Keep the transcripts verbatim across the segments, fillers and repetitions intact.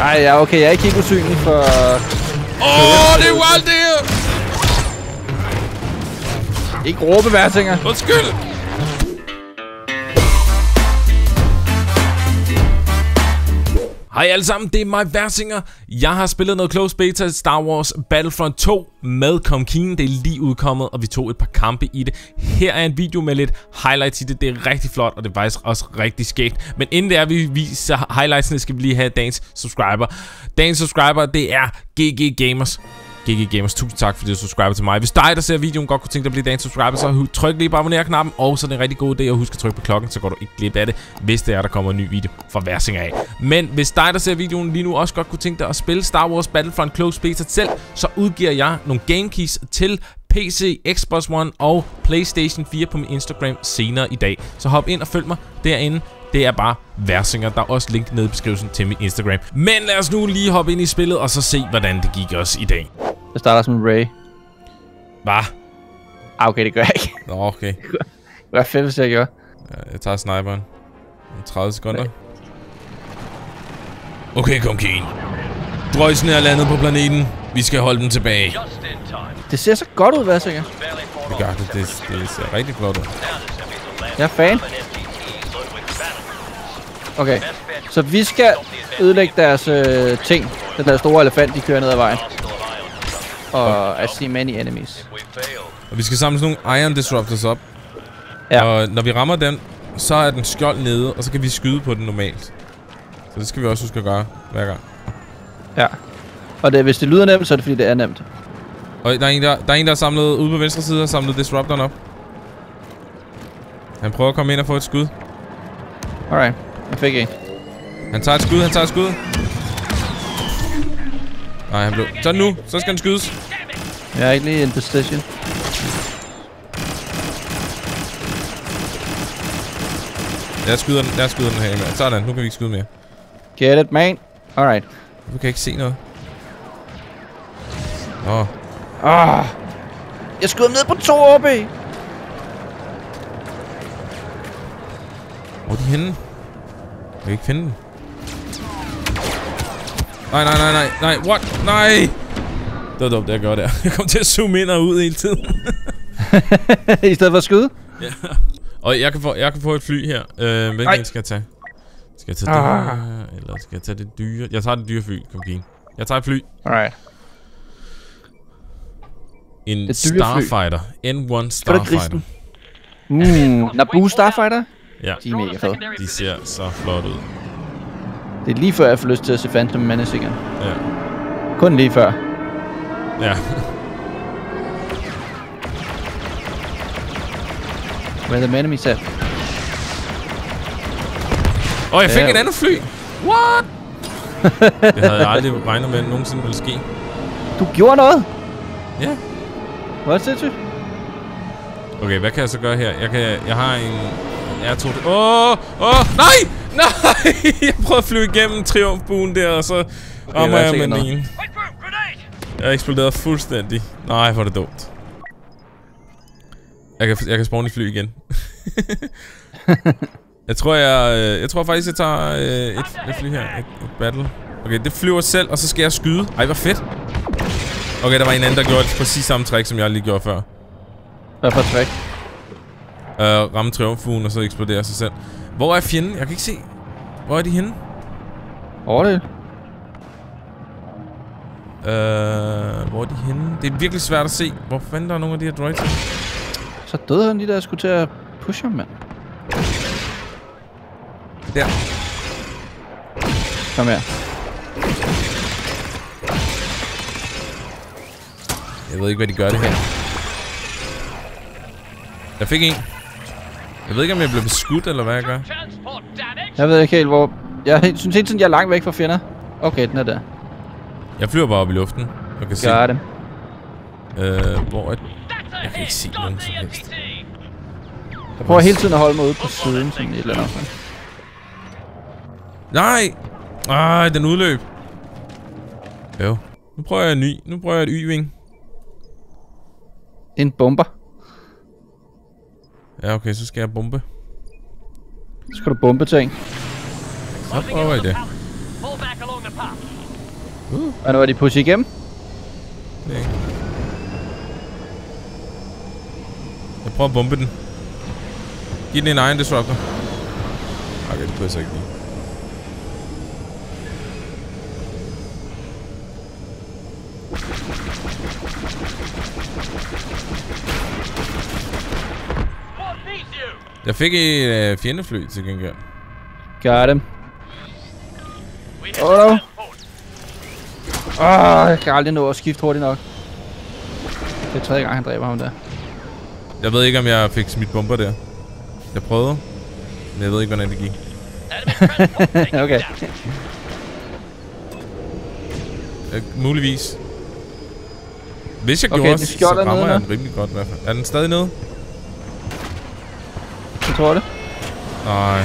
Ej, ja, okay, jeg er ikke helt usynlig for... Åh, det er wild det her! Ikke råbe, værtinger! Undskyld! Hej alle sammen, det er mig, Værsinger. Jeg har spillet noget close beta i Star Wars Battlefront to med Come Keen. Det er lige udkommet, og vi tog et par kampe i det. Her er en video med lidt highlights i det. Det er rigtig flot, og det er faktisk også rigtig skægt. Men inden det er, vi viser highlightsene, skal vi lige have dagens subscriber. Dagens subscriber, det er G G Gamers. G G Gamers, tusind tak fordi du subscriber til mig. Hvis dig, der ser videoen, godt kunne tænke dig at blive dagens subscriber, så tryk lige på abonner-knappen, og så er det en rigtig god idé at huske at trykke på klokken, så går du ikke glip af det, hvis det er, der kommer en ny video fra Værsinger af. Men hvis dig, der ser videoen lige nu, også godt kunne tænke dig at spille Star Wars Battlefront Close Beta selv, så udgiver jeg nogle gamekeys til P C, Xbox One og PlayStation fire på min Instagram senere i dag. Så hop ind og følg mig derinde. Det er bare Værsinger. Der er også link nede i beskrivelsen til min Instagram. Men lad os nu lige hoppe ind i spillet, og så se, hvordan det gik os i dag. Jeg starter som Ray. Hva? Ah, okay, det gør jeg ikke. Nå, okay. Det var fedt, hvis jeg gjorde. Jeg tager sniperen. tredive sekunder. Okay, Come Keen. Drøjsene er landet på planeten. Vi skal holde dem tilbage. Det ser så godt ud, Værsinger. Det gør det. Det, det ser rigtig flot ud. Jeg er fan. Okay, så vi skal ødelægge deres øh, ting. Den der store elefant, de kører ned ad vejen. Og okay. I see many enemies. Og vi skal samle sådan nogle iron disruptors op. Ja. Og når vi rammer den, så er den skjold nede, og så kan vi skyde på den normalt. Så det skal vi også huske at gøre hver gang. Ja. Og det, hvis det lyder nemt, så er det fordi det er nemt. Og der er en, der, der, er en, der er samlet ude på venstre side og samlet disruptoren op. Han prøver at komme ind og få et skud. Alright. Jeg fik en. Han tager et skud, han tager et skud. Nej, han blev... Så nu, så skal han skydes. Jeg er ikke lige in position. Jeg skyder den, jeg skyder den her. Sådan, nu kan vi ikke skyde mere. Get it, man. Alright. Du kan ikke se noget. Åh. Åh. Jeg skyder ned på to O B. Hvor er de henne? Jeg kan ikke finde den. Nej, nej, nej, nej, nej, what? Nej! Det var dumt, det jeg gør der. Jeg kom til at zoome ind og ud hele tiden. I stedet for at skyde? Ja. Og jeg kan få, jeg kan få et fly her. Øh, hvilken skal jeg tage? Skal jeg tage ah. det? Eller skal jeg tage det dyre? Jeg tager det dyre fly, Come Keen. Jeg tager et fly. Alright. En Starfighter. N one Starfighter. Mm, Naboo Starfighter? Ja, de er mega fede. De ser så flot ud. Det er lige før, jeg får lyst til at se Phantom Managing. Ja. Kun lige før. Ja. Where the enemy set. Åh, oh, jeg fik ja. et andet fly! What? Det havde jeg aldrig regnet med, at nogensinde ville ske. Du gjorde noget? Ja. Hvad sindssygt? Okay, hvad kan jeg så gøre her? Jeg, kan, jeg har en... Jeg tog det. Åh, åh, nej! Nej! Jeg prøvede at flyve igennem triumfbuen der, og så rammer jeg med den. Jeg eksploderede fuldstændig. Nej, hvor er det dumt. Jeg kan, jeg kan spawn i fly igen. jeg tror, jeg... Jeg tror faktisk, jeg tager øh, et, et fly her. Et, et battle. Okay, det flyver selv, og så skal jeg skyde. Ej, hvor fedt. Okay, der var en anden, der gjorde præcis samme trick, som jeg lige gjorde før. Hvad for trick? Uh, ramme triumfbuen, og så eksploderer sig selv. Hvor er fjenden? Jeg kan ikke se. Hvor er de henne? Over det. Uh, hvor er de henne? Det er virkelig svært at se. Hvor fanden der er nogle af de her droids? Så døde han lige, der jeg skulle til at pushe ham, mand. Der. Kom her. Jeg ved ikke, hvad de gør det her. Jeg fik en. Jeg ved ikke, om jeg blev beskudt, eller hvad jeg gør. Jeg ved ikke helt, hvor... Jeg synes hele tiden, jeg er langt væk fra fjender. Okay, den er der. Jeg flyver bare op i luften. Jeg kan se. Gør det. Øh, hvor er... Jeg kan ikke se nogen som helst. Jeg prøver hele tiden at holde mig ude på siden, sådan et eller andet. Nej! Ej, den udløb. Jo. Nu prøver jeg en ny. Nu prøver jeg et Y-ving. En bomber. Ja, okay, så skal jeg bombe. Så skal du bombe ting. Så prøver jeg det. Uh. Og nu er de pushet igennem. Okay. Jeg prøver at bombe den. Giv den en egen disruptor. Okay, det kunne jeg ikke lide. Jeg fik et øh, fjendefly til gengæld. Got him. Åh, oh, no. oh, jeg kan aldrig nå at skifte hurtigt nok. Det er tredje gang, han dræber ham der. Jeg ved ikke, om jeg fik smidt bomber der. Jeg prøvede, men jeg ved ikke, hvordan det gik. Okay. Jeg, muligvis. Hvis jeg okay, gjorde, så rammer jeg den rimelig godt i hvert fald. Er den stadig nede? Jeg tror det. Nej.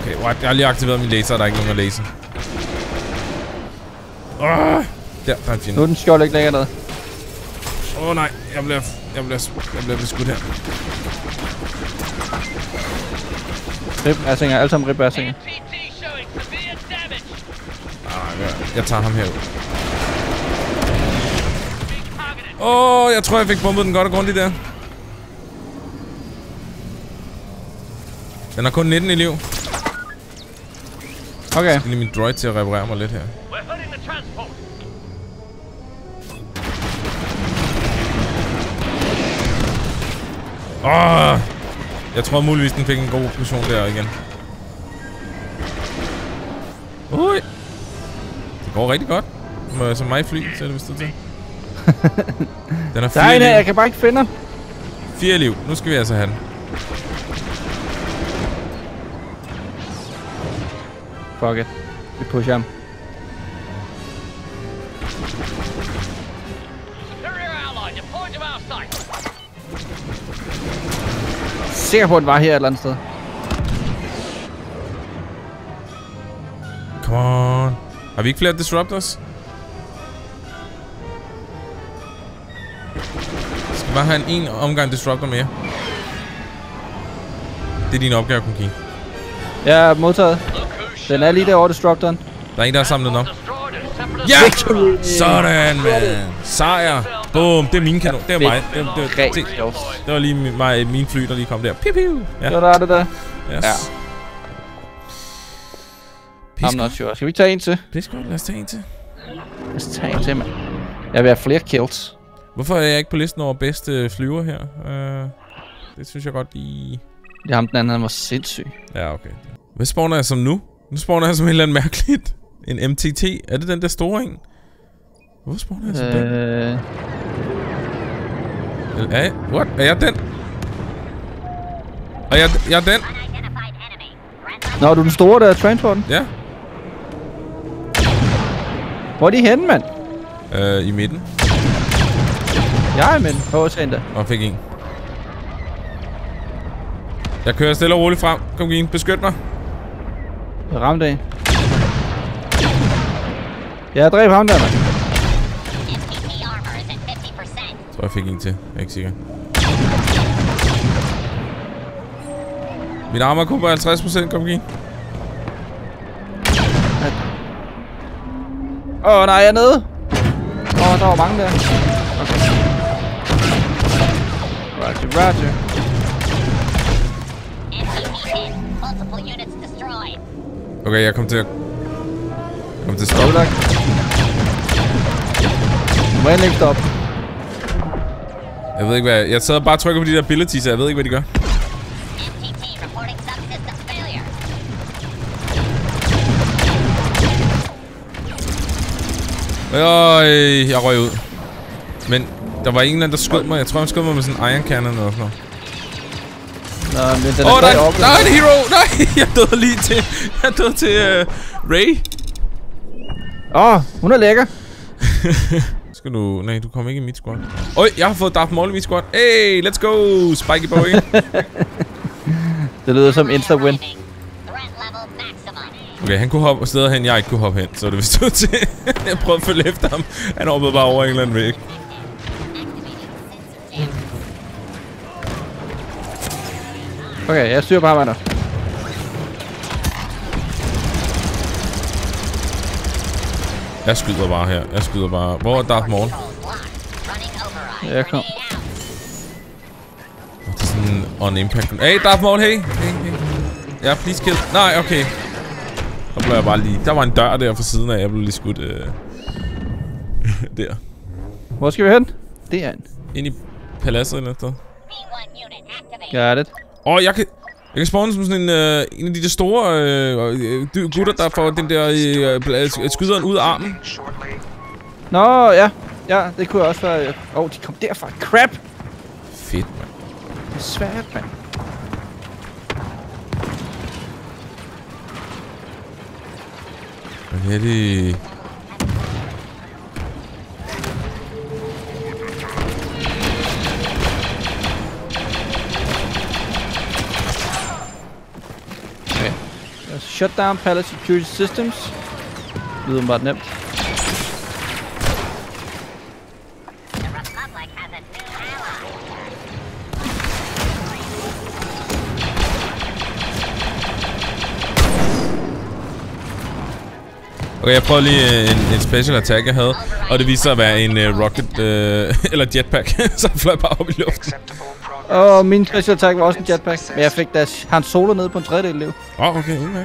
Okay, what? Jeg har lige aktiveret min laser, og der er ikke nogen at læse. Åh! Der, der er en fjende. Nu er den skjold ikke længere ned. Åh oh, nej, jeg bliver, jeg bliver, jeg bliver beskudt her. Rib-assinger, alle sammen rib-assinger. Nej, jeg tager ham herud. Åh, oh, jeg tror, jeg fik bombet den godt og grundigt der. Den har kun nitten i liv. Okay. Jeg skal lige min droid til at reparere mig lidt her. Åh! Oh, jeg tror muligvis, den fik en god position der igen. Ui! Det går rigtig godt. Må som mig fly, så er det vist det til. Den har fire liv. Jeg kan bare ikke finde den. Fire liv. Nu skal vi altså have den. Fuck it. Vi pusher ham. Sikker på, at den var her et eller andet sted. Come on. Har vi ikke flere disruptors? Jeg skal bare have en, en omgang disruptor mere. Det er din opgave, Come Keen. Jeg er modtaget. Den er lige derovre, disruptoren. Der er en, der har samlet den op. Ja! Yeah! Sådan, man! Sejr! Boom! Det er min kanon. Det er mig. Det, det, det, det, det var lige mig, min fly, der lige kom der. Piu, piu! Ja. Der er det der. Yes. Ja. I'm not sure. Skal vi tage en til? Pisk godt. Lad os tage en til. Lad os tage en til, mand. Jeg vil have flere kills. Hvorfor er jeg ikke på listen over bedste flyver her? Uh, det synes jeg godt lige... Det er ham, den anden, han var sindssyg. Ja, okay. Hvad spawner jeg som nu? Nu spawner jeg som et eller andet mærkeligt. En M T T. Er det den der store en? Hvorfor spawner jeg som øh... den? Eller er jeg... What? Er jeg den? Er jeg, jeg er den? Nå, er du den store der, transporten? Ja. Hvor er de henne, mand? Øh, i midten. Jeg er i midten. Hvor er der? Åh, fik en. Jeg kører stille og roligt frem. Kom igen, beskyt mig. Jeg ramte en. Jeg dræb ham der, mand. Jeg tror, jeg fik en til. Jeg er ikke sikker. Min armor kunne være halvtreds procent. Kom igen. Åh, nej, jeg er nede. Åh, oh, der var mange der. Okay. Roger, roger. Okay, jeg kom til at... Jeg kom til at stoppe. Du må ikke stoppe. Jeg ved ikke hvad... Jeg sad og bare trykker på de der abilities, så jeg ved ikke hvad de gør. Øj, jeg røg ud. Men der var ingen, der skød mig. Jeg tror, han skød mig med sådan en iron cannon eller sådan noget. Nå, men den er oh, der er, der er en hero! Nej! Jeg døde lige til... Jeg døde til... Uh, Ray. Åh, oh, hun er lækker. Skal du... Nej, du kommer ikke i mit squad. Øj, jeg har fået Darth Maul i mit squad. Hey, let's go! Spikey boy. Det lyder som insta-win. Okay, han kunne hoppe af steder hen, jeg ikke kunne hoppe hen. Så det vist ud til... Jeg prøvede at følge efter ham. Han hoppede bare over en eller anden væg. Okay, jeg styrer på ham, Anders. Jeg skyder bare her. Jeg skyder bare. Hvor er Darth Maul? Jeg kom. Det er sådan on impact. Hey, Darth Maul, hey! Hey, hey. Ja, please kill. Nej, okay. Der blev jeg bare lige... Der var en dør der fra siden af. Jeg blev lige skudt... Øh... der. Hvor skal vi hen? Det er en. Ind i paladset eller noget. Got it. Åh, oh, jeg kan... Jeg kan spawne som sådan en, øh, en af de der store øh, øh, gutter, der får den der øh, skyderen ud af armen. Nå, ja. Ja, det kunne jeg også være. Åh, oh, de kom derfra. Crap! Fedt, mand. Det er svært, mand. Hvad er det? Shut down Palace Security Systems. Det lyder meget nemt. Okay, jeg prøvede lige en, en special attack, jeg havde. Og det viste sig at være en uh, rocket, uh, eller jetpack, som fløj bare op i luften. Og min special attack var også en jetpack, men jeg fik da Han Solo nede på en tredjedel liv. Åh, oh, okay. okay, okay.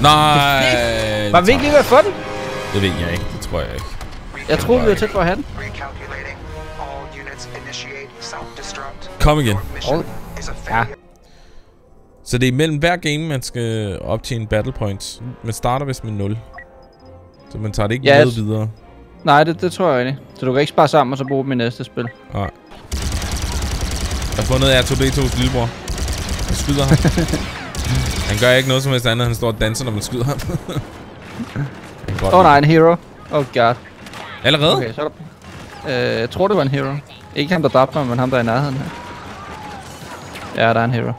Nej. Det var vi ikke lige ved at få den? Det ved jeg ikke, det tror jeg ikke. Jeg troede, vi var tæt på at have den. Kom igen. Oh. Ja. Så det er imellem hver game, man skal optjene battle points. Man starter vist med nul. Så man tager det ikke yes. med videre. Nej, det, det tror jeg ikke. Så du kan ikke spare sammen og så bruge dem i næste spil. Nej. Jeg har fundet R to D to's lillebror. Jeg skyder ham. Han gør ikke noget som helst andet, han står og danser, når man skyder ham. Åh oh, nej, en hero. Oh god. Allerede? Okay, så er der... øh, jeg tror det var en hero. Ikke ham der dræbte mig, men ham der er i nærheden her. Ja, der er en hero. Det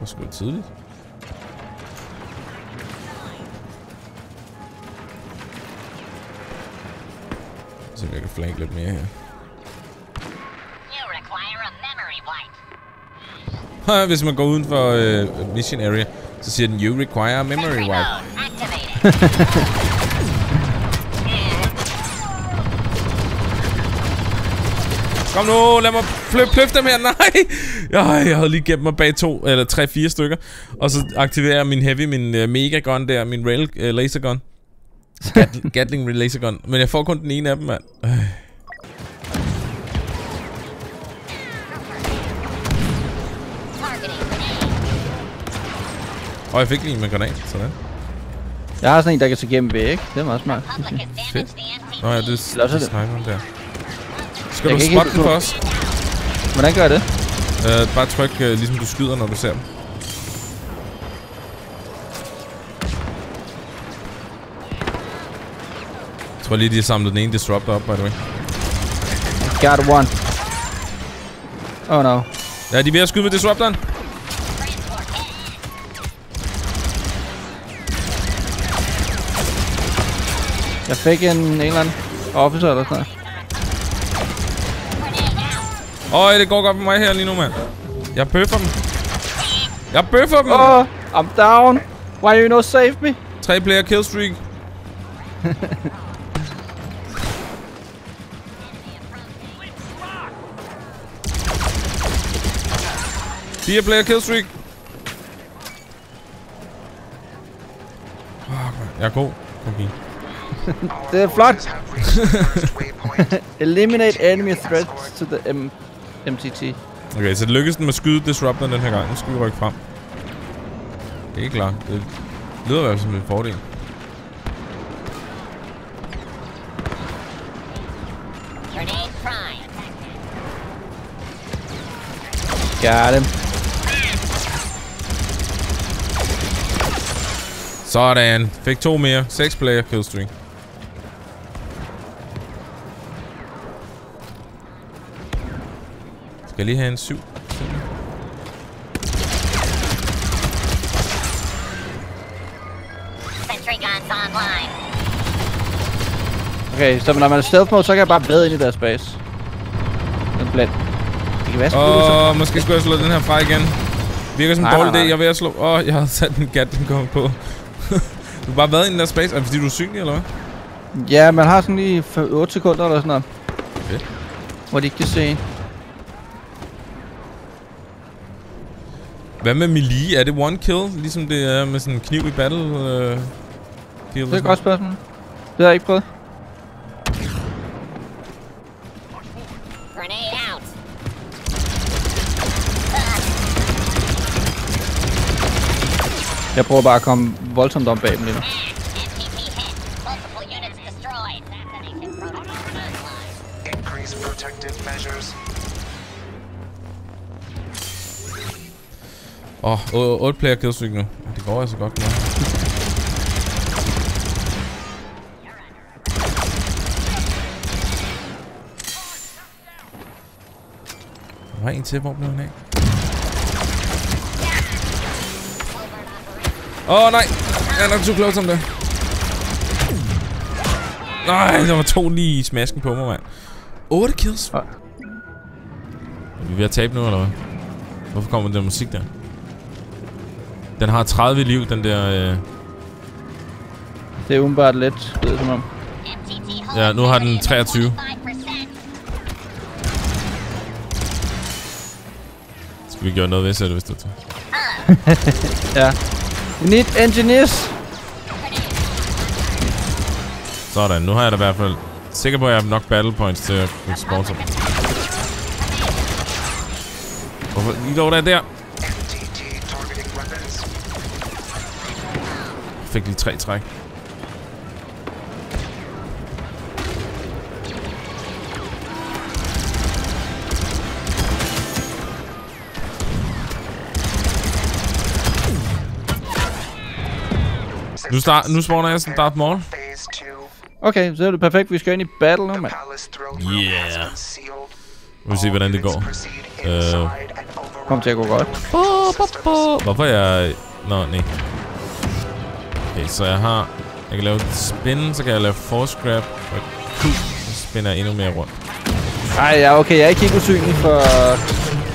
var sgu tidligt. Så jeg kan flanke lidt mere her. Ha, hvis man går uden for øh, mission area, så siger den, you require a memory wipe. Kom nu, lad mig fløfte pløf dem her. Nej! Jeg havde lige gemt mig bag to, eller tre, fire stykker. Og så aktiverer jeg min heavy, min uh, mega gun der, min rail uh, laser gun. Gatling, Gatling laser gun. Men jeg får kun den ene af dem, mand. Øh. Og jeg fik lige en granat, sådan. Jeg har sådan en, der kan tage gennem væg. Det er meget smart. Fedt. Nå ja, det er sniperen der. Skal jeg du spotte den for os? Hvordan gør jeg det? Øh, bare tryk, øh, ligesom du skyder, når du ser dem. Jeg tror lige, de har samlet den ene disruptor op, by the way. Got one. Oh no. Ja, de er ved at skyde med disruptoren. Jeg fik en, en eller anden officer eller sådan noget. Øj, det går godt for mig her lige nu, mand. Jeg bøffer dem. Jeg bøffer dem! Oh, I'm down. Why you no save me? Tre player killstreak. Fire player killstreak. Jeg er god. Kom Keen. Det er flot. Eliminate enemy threats to the M T T. Okay, så det lykkedes den med at skyde disruptoren den her gang. Nu skal vi rykke frem. Det er ikke klart. Det lyder i hvert fald som en fordel. Got him. Sådan. Fik to mere. Seks player killstreak. Skal jeg lige have en syv? Okay, så når man er stealth mode, så kan jeg bare bade ind i deres space. Den blænd. Det kan være så oh, måske det. Skulle jeg slå den her fra igen. Virker som en dårlig idé. Jeg er ved at slå... Åh, oh, jeg har sat en gat, den kommer på. Du har bare været i den der space. Er det fordi du er synlig, eller hvad? Ja, man har sådan lige otte sekunder eller sådan noget. Okay. Hvor de ikke kan se. Hvad med melee? Er det one kill? Ligesom det er med sådan en kniv i battle? Øh, det er et godt spørgsmål. Det har jeg ikke prøvet. Jeg prøver bare at komme voldsomt om bag dem lige nu. Åh, oh, otte player killstryk nu. Det går altså godt nu. Der var en til, hvor blev han af? Åh, oh, nej! Jeg er nok too close om det. Nej, der var to lige i smasken på mig, mand. otte kills. Er vi ved at tabe nu, eller hvad? Hvorfor kommer den musik der? Den har tredive liv, den der... Øh... Det er umiddelbart let, ved det om. Ja, nu har den treogtyve. Skal vi gøre noget ved, så det, hvis det er ja. We need engineers! Sådan, nu har jeg da i hvert fald... Sikker på, at jeg har nok battle points til at kunne sponsor. Hvorfor lige lov der der? Jeg fik lige tre træk. Nu, start, nu spawner jeg som Darth Maul. Okay, så er det perfekt. Vi skal ind i battle nu, mand. Yeah. Nu vil se, hvordan det går. Uh. Kom til at gå godt. Hvorfor jeg... Nå, nej. Okay, så jeg har... Jeg kan lave spin, så kan jeg lave force grab og Q. Så spinner jeg endnu mere rundt. Ej, ja, okay. Jeg er ikke helt usynlig for...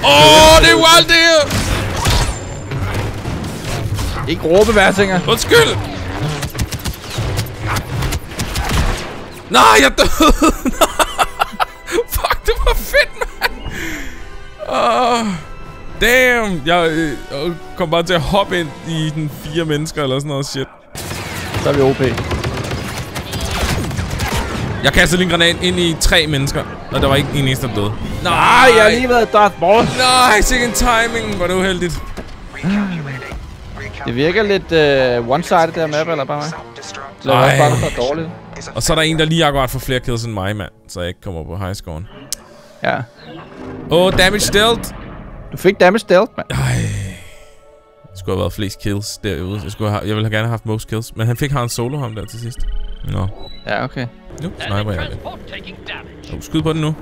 Åh, det er wild det her! Ikke råbeværsinger. Undskyld! Nej, jeg døde! Fuck, det var fedt, mand! Oh, damn! Jeg, jeg kom bare til at hoppe ind i den fire mennesker eller sådan noget shit. Så er vi O P. Jeg kastede lige en granat ind i tre mennesker, og der var ikke en eneste, der døde. Nej, jeg har lige været Darth Maul. Nej, sikke en timing. Var det uheldigt. Det virker lidt øh, one-sided der map, eller bare mig? Det er bare for dårligt. Og så er der en, der lige akkurat får flere kills end mig, mand. Så jeg ikke kommer på highscoren. Ja. Åh, oh, damage dealt! Du fik damage dealt, mand. Ej. Jeg skulle have været flest kills derude. Jeg, skulle have, jeg ville have gerne have haft most kills. Men han fik Han Solo ham der til sidst. Nå. No. Ja, okay. Nu sniper jeg lidt. Oh, skyd på den nu.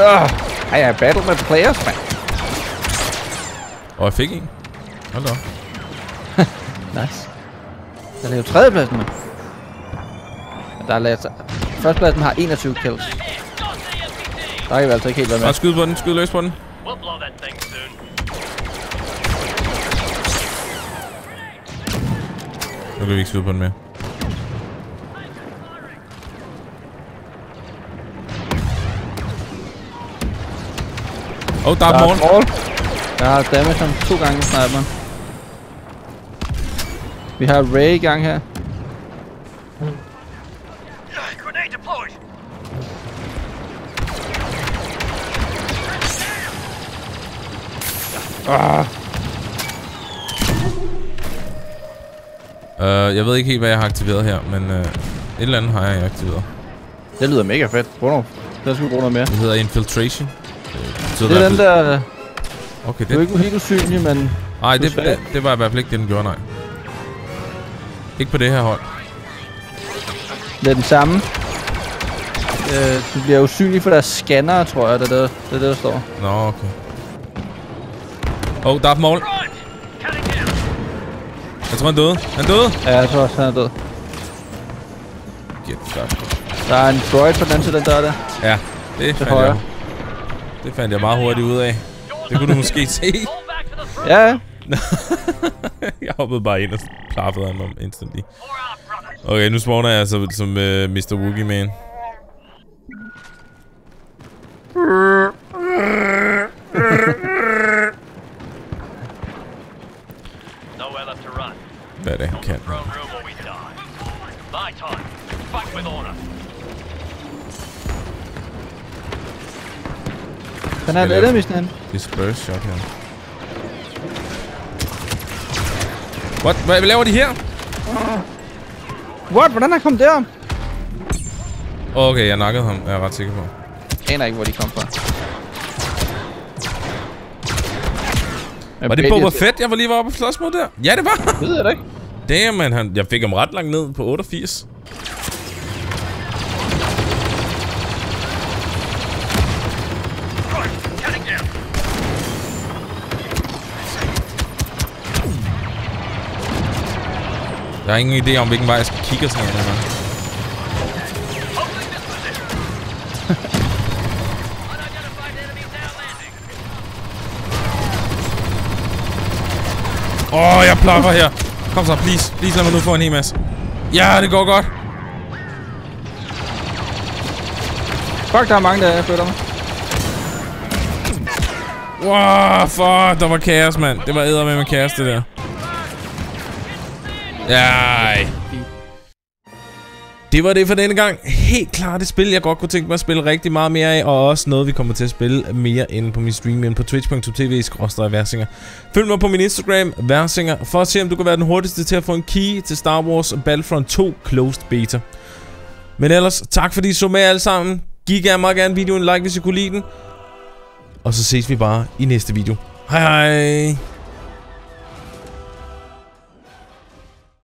Ej, jeg har battle med players, mand. Og jeg fik en. Hold da op. Nice. Jeg lavede tredjepladsen med. Og der er lavet... Førstepladsen har enogtyve kills. Der kan vi altså ikke helt være med. Og skyd på den, skyd løs på den. Nu kan vi ikke skyde på den mere. Åh, oh, der er morgen. Jeg har damage ham to gange med sniperen. Vi har Ray i gang her. Ah. Uh, jeg ved ikke helt, hvad jeg har aktiveret her, men uh, et eller andet har jeg aktiveret. Det lyder mega fedt. Hvornår? Der skal vi bruge noget mere. Det hedder Infiltration. Det, det er den der... Okay, det er ikke helt usynlig, men... Nej, det, det, det var i hvert fald ikke det, den gjorde, nej. Ikke på det her hold. Det er den samme. Øh, du bliver usynlig for deres scanner, tror jeg. Det er det, det, der står. Nå, okay. Åh, oh, Darth Maul. Jeg tror, han døde. Han døde? Ja, jeg tror også, han er død. Get fucked. Der er en droid på den anden side, den dør der. Ja, det fandt jeg. Det fandt jeg meget hurtigt ud af. Det kunne du måske se. Ja. Jeg hoppede bare ind og plaffede ham om instantly. Okay, nu spawner jeg altså som uh, mister Woogie Man. Hvad er det, han kan? Den er et enemy stand. Disperse shot her. What? Hvad laver de her? What? Hvordan er han kommet der? Okay, jeg nakkede ham. Jeg er ret sikker på. Jeg aner ikke, hvor de kom fra. Var det Boba Fett, jeg var lige var oppe og slås mod der? Ja, det var! Det ved jeg da ikke. Damn, han, jeg fik ham ret langt ned på otteogfirs. Jeg har ingen idé om, hvilken vej jeg skal kigge og sådan noget. Åh, oh, jeg plaffer her. Kom så, please. Please lad mig nu få en hel masse. Ja, det går godt. Fuck, der er mange, der flytter mig. Wow, fuck, der var kaos, mand. Det var eddermame med kaos, det der. Ej. Det var det for denne gang. Helt klart et spil, jeg godt kunne tænke mig at spille rigtig meget mere af, og også noget, vi kommer til at spille mere inde på min stream, end på twitch punktum tv skråstreg versinger. Følg mig på min Instagram, versinger, for at se, om du kan være den hurtigste til at få en key til Star Wars Battlefront to Closed Beta. Men ellers, tak fordi I så med alle sammen. Giv gerne meget gerne videoen en like, hvis I kunne lide den. Og så ses vi bare i næste video. Hej hej!